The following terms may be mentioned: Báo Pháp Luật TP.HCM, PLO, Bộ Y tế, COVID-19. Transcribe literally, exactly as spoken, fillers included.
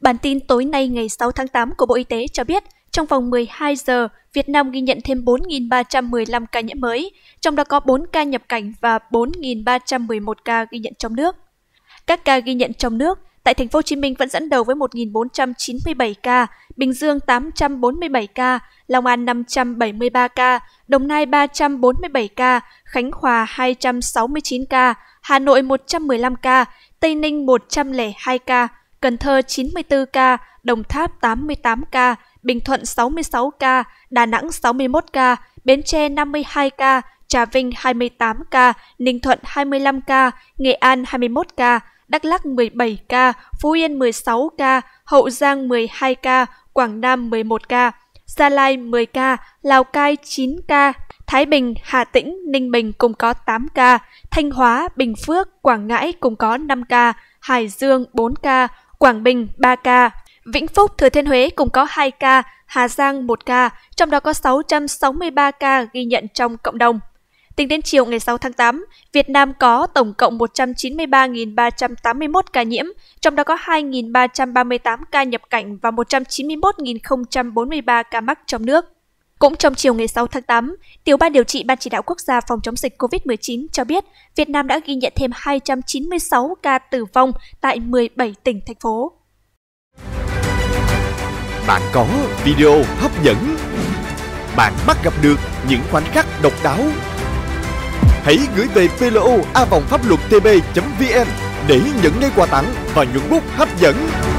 Bản tin tối nay ngày sáu tháng tám của Bộ Y tế cho biết, trong vòng mười hai giờ, Việt Nam ghi nhận thêm bốn nghìn ba trăm mười lăm ca nhiễm mới, trong đó có bốn ca nhập cảnh và bốn nghìn ba trăm mười một ca ghi nhận trong nước. Các ca ghi nhận trong nước tại thành phố Hồ Chí Minh vẫn dẫn đầu với một nghìn bốn trăm chín mươi bảy ca, Bình Dương tám trăm bốn mươi bảy ca, Long An năm trăm bảy mươi ba ca, Đồng Nai ba trăm bốn mươi bảy ca, Khánh Hòa hai trăm sáu mươi chín ca, Hà Nội một trăm mười lăm ca, Tây Ninh một trăm lẻ hai ca, Cần Thơ chín mươi tư ca, Đồng Tháp tám mươi tám ca, Bình Thuận sáu mươi sáu ca, Đà Nẵng sáu mươi mốt ca, Bến Tre năm mươi hai ca, Trà Vinh hai mươi tám ca, Ninh Thuận hai mươi lăm ca, Nghệ An hai mươi mốt ca, Đắk Lắk mười bảy ca, Phú Yên mười sáu ca, Hậu Giang mười hai ca, Quảng Nam mười một ca, Gia Lai mười ca, Lào Cai chín ca, Thái Bình, Hà Tĩnh, Ninh Bình cùng có tám ca, Thanh Hóa, Bình Phước, Quảng Ngãi cùng có năm ca, Hải Dương bốn ca, Quảng Bình ba ca, Vĩnh Phúc, Thừa Thiên Huế cùng có hai ca, Hà Giang một ca, trong đó có sáu trăm sáu mươi ba ca ghi nhận trong cộng đồng. Tính đến chiều ngày sáu tháng tám, Việt Nam có tổng cộng một trăm chín mươi ba nghìn ba trăm tám mươi mốt ca nhiễm, trong đó có hai nghìn ba trăm ba mươi tám ca nhập cảnh và một trăm chín mươi mốt nghìn không trăm bốn mươi ba ca mắc trong nước. Cũng trong chiều ngày sáu tháng tám, Tiểu ban điều trị Ban chỉ đạo quốc gia phòng chống dịch covid mười chín cho biết Việt Nam đã ghi nhận thêm hai trăm chín mươi sáu ca tử vong tại mười bảy tỉnh, thành phố. Bạn có video hấp dẫn, bạn bắt gặp được những khoảnh khắc độc đáo. Hãy gửi về plo a vòng pháp luật tb chấm vn để nhận ngay quà tặng và những bút hấp dẫn.